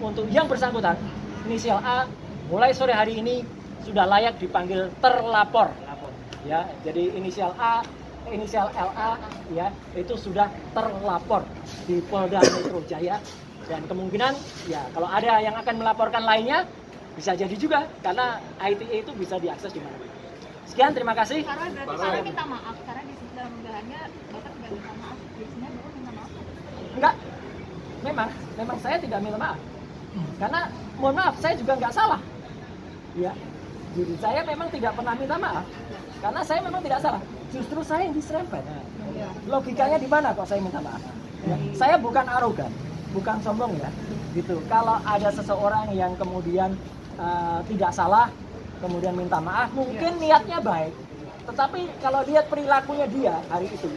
untuk yang bersangkutan, inisial A, mulai sore hari ini sudah layak dipanggil terlapor. Ya, jadi inisial A, inisial LA, ya, itu sudah terlapor di Polda Metro Jaya. Dan kemungkinan, ya, kalau ada yang akan melaporkan lainnya, bisa jadi juga, karena ITE itu bisa diakses di mana. Sekian, terima kasih. Karena berarti saya minta maaf, karena di dalam unggahannya Bapak tidak minta maaf, biasanya Bapak minta maaf. Enggak, memang saya tidak minta maaf. Karena, mohon maaf, saya juga nggak salah. Ya, jadi saya memang tidak pernah minta maaf, karena saya memang tidak salah. Justru saya yang diserempet. Logikanya di mana kok saya minta maaf? Ya, saya bukan arogan, bukan sombong ya. Gitu. Kalau ada seseorang yang kemudian tidak salah, kemudian minta maaf, mungkin niatnya baik. Tetapi kalau lihat perilakunya dia hari itu,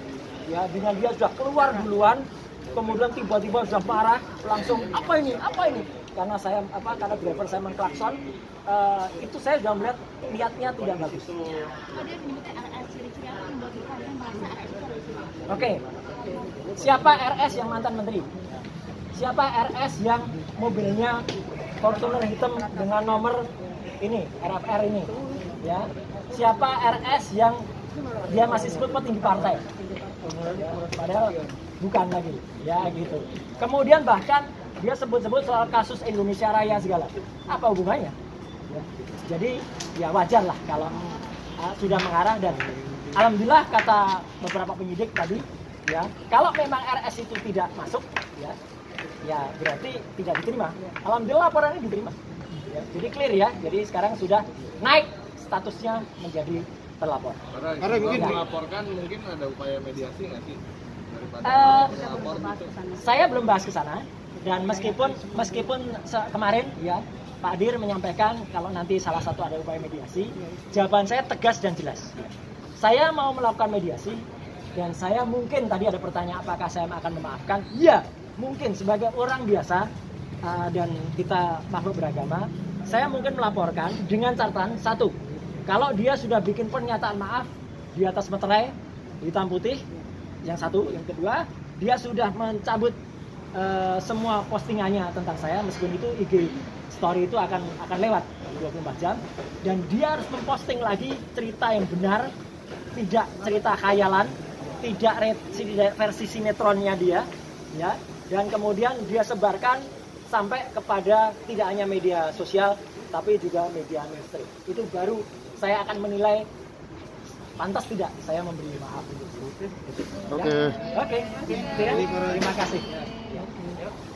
ya dengan dia sudah keluar duluan, kemudian tiba-tiba sudah marah, langsung apa ini, apa ini? Karena saya karena driver saya mengklakson, itu saya sudah melihat niatnya tidak bagus. Oke, siapa RS yang mantan menteri? Siapa RS yang mobilnya Fortuner hitam dengan nomor ini, RFR ini? Ya, siapa RS yang dia masih sebut petinggi partai? Padahal bukan lagi, ya gitu. Kemudian bahkan dia sebut-sebut soal kasus Indonesia Raya segala. Apa hubungannya? Ya. Jadi ya wajar lah kalau sudah mengarah, dan alhamdulillah kata beberapa penyidik tadi, ya kalau memang RS itu tidak masuk, ya berarti tidak diterima. Alhamdulillah laporannya diterima. Ya, jadi clear ya. Jadi sekarang sudah naik statusnya menjadi terlapor. Karena mungkin melaporkan, mungkin ada upaya mediasi nggak sih? Saya belum bahas ke sana, dan meskipun kemarin ya Pak Dir menyampaikan kalau nanti salah satu ada upaya mediasi, jawaban saya tegas dan jelas. Saya mau melakukan mediasi, dan saya mungkin tadi ada pertanyaan apakah saya akan memaafkan? Ya, mungkin sebagai orang biasa dan kita makhluk beragama, saya mungkin melaporkan dengan catatan satu, kalau dia sudah bikin pernyataan maaf di atas meterai hitam putih. Yang satu, yang kedua, dia sudah mencabut semua postingannya tentang saya, meskipun itu IG story itu akan lewat 24 jam, dan dia harus memposting lagi cerita yang benar, tidak cerita khayalan, tidak versi sinetronnya dia, ya. Dan kemudian dia sebarkan sampai kepada tidak hanya media sosial, tapi juga media mainstream. Itu baru saya akan menilai pantas tidak saya memberi maaf. Oke. Oke. Terima kasih.